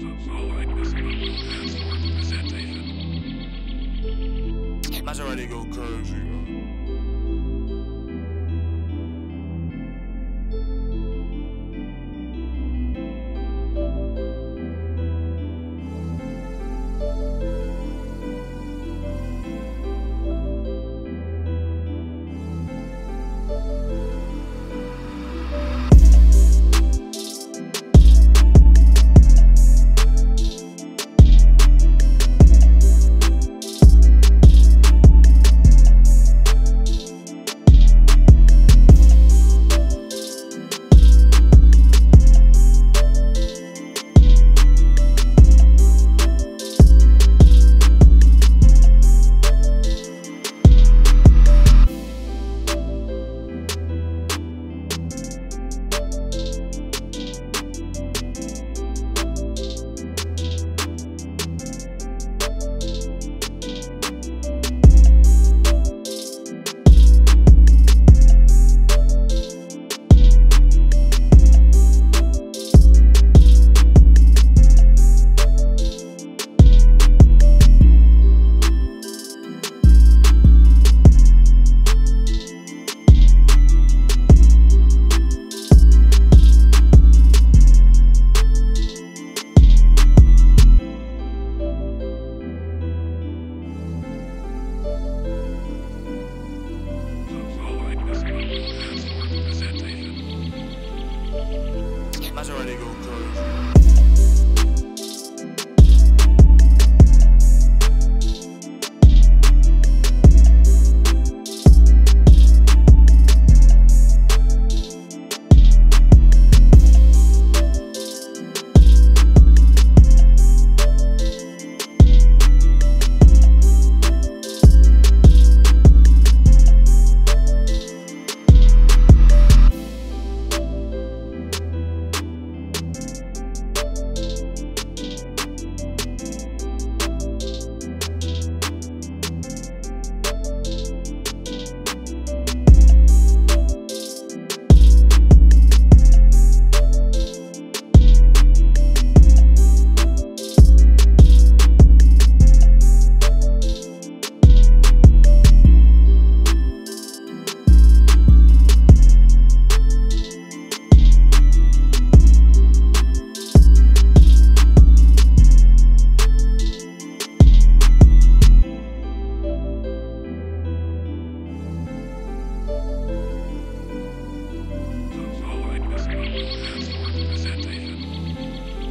The following is a Google presentation. Maserati go crazy. Maserati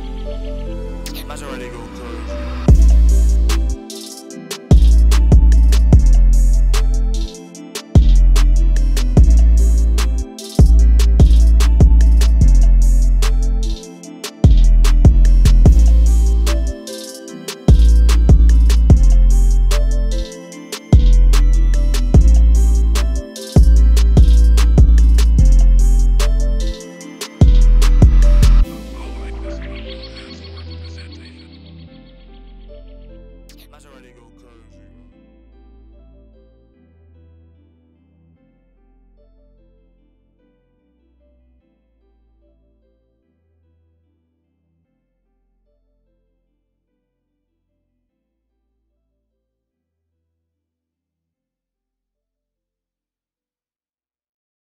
go crazy. Maserati go crazy.